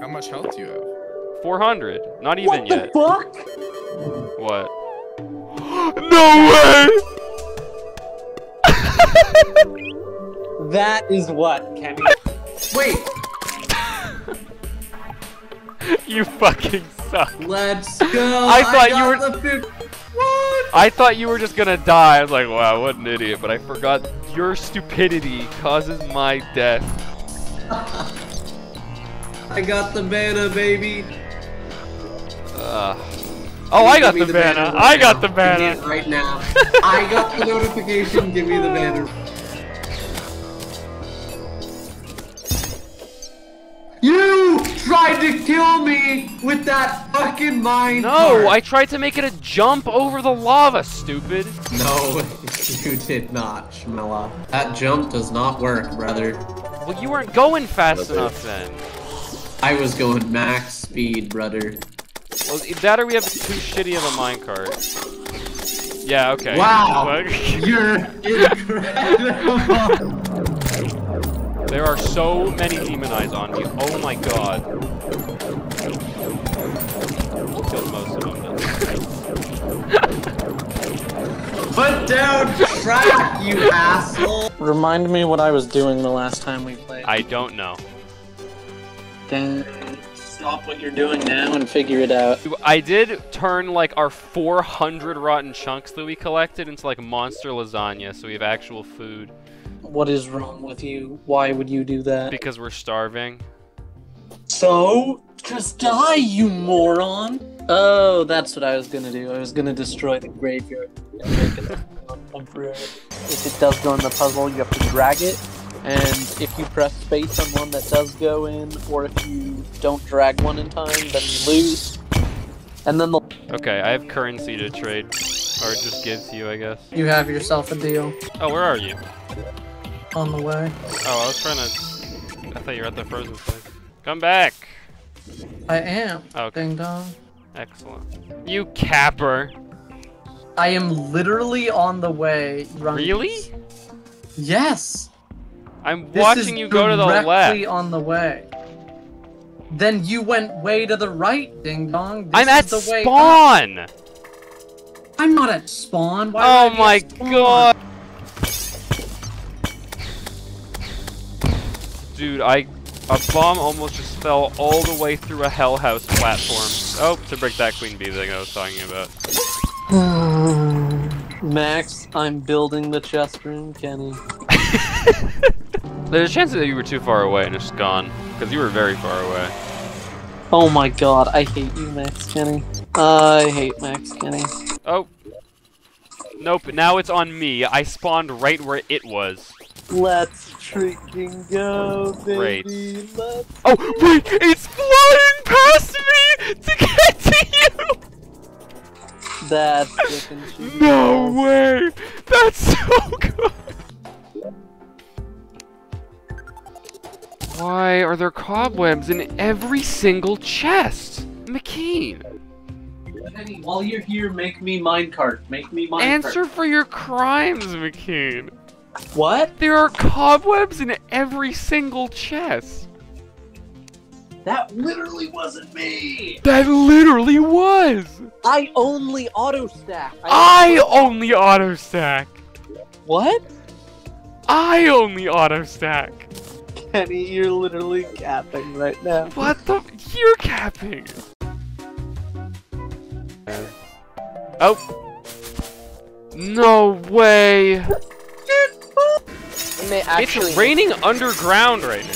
How much health do you have? 400. Not even yet. What the fuck? What? No way! That is what, Kenny? Wait! You fucking suck. Let's go! I thought you were just gonna die. I was like, wow, what an idiot. But I forgot your stupidity causes my death. I got the mana, baby. Oh, I got the mana. I got the mana. Right now. I got the notification. Give me the mana. You tried to kill me with that fucking mine. No, I tried to make it a jump over the lava, stupid. No, you did not, Shmilla. That jump does not work, brother. Well, you weren't going fast enough then. I was going max speed, brother. Well, that or we have too shitty of a minecart. Yeah, okay. Wow, you're incredible. There are so many demon eyes on me. Oh my god. We'll kill most of them then. Put down track, you asshole! Remind me what I was doing the last time we played. I don't know. Then stop what you're doing now and figure it out. I did turn like our 400 rotten chunks that we collected into like monster lasagna, so we have actual food. What is wrong with you? Why would you do that? Because we're starving. So? Just die, you moron! Oh, that's what I was gonna do. I was gonna destroy the graveyard. If it does go in the puzzle, you have to drag it. And if you press space on one that does go in, or if you don't drag one in time, then you lose. And then the... Okay, I have currency to trade. Or just give to you, I guess. You have yourself a deal. Oh, where are you? On the way. Oh, I was trying to... I thought you were at the frozen place. Come back! I am. Oh, okay. Ding dong. Excellent. You capper! I am literally on the way. Running. Really? Yes! I'm watching you go to the left. Directly on the way. Then you went way to the right, ding dong. This I'm at the spawn! Way I'm not at spawn. Why oh my spawn? God! Dude, a bomb almost just fell all the way through a Hell House platform. Oh, to break that Queen Bee thing I was talking about. Max, I'm building the chest room, Kenny. There's a chance that you were too far away and it's gone, because you were very far away. Oh my god, I hate you, Max Kenny. I hate Max Kenny. Oh. Nope, now it's on me. I spawned right where it was. Let's freaking go, baby. Great. Let's oh, wait! It's flying past me to get to you! That's freaking no way! That's so good! Why are there cobwebs in every single chest? McKean! Kenny, while you're here, make me minecart. Make me minecart. Answer for your crimes, McKean. What? There are cobwebs in every single chest. That literally wasn't me! That literally was! I only auto-stack. I only auto-stack. What? I only auto-stack. Kenny, you're literally capping right now. What the? You're capping. Oh. No way. It's raining underground right now.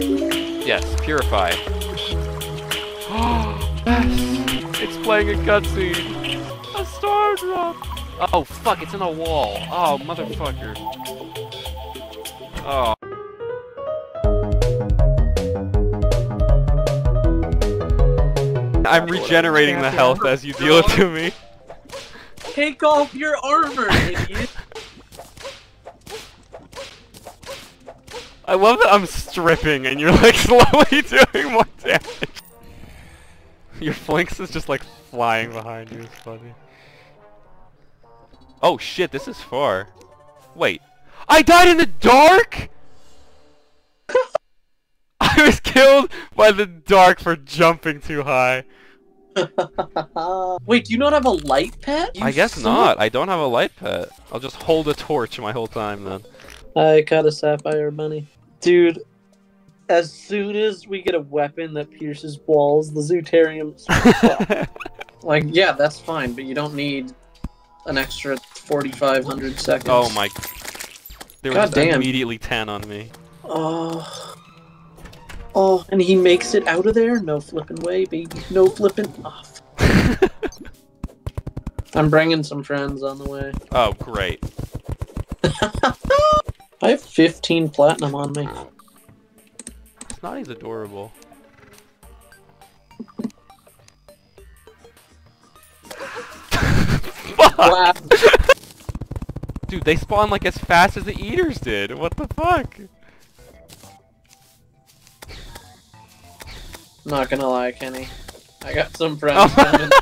Yes, purify. Yes! It's playing a cutscene. A star drop. Oh fuck, it's in a wall. Oh motherfucker. Oh. I'm regenerating the health as you deal it to me. Take off your armor, idiot. I love that I'm stripping and you're like slowly doing more damage. Your flanks is just like flying behind you, it's funny. Oh shit, this is far. Wait. I died in the dark?! I I was killed by the dark for jumping too high. Wait, do you not have a light pet? I guess not. I don't have a light pet. I'll just hold a torch my whole time then. I got a sapphire bunny. Dude, as soon as we get a weapon that pierces walls, the Zootarium's like, yeah, that's fine, but you don't need an extra 4,500 seconds. Oh my... There was immediately 10 on me. Oh... Oh, and he makes it out of there? No flipping way, baby. No flipping off. I'm bringing some friends on the way. Oh, great. I have 15 platinum on me. Snotty's adorable. Fuck! Dude, they spawn like as fast as the eaters did. What the fuck? Not gonna lie, Kenny. I got some friends.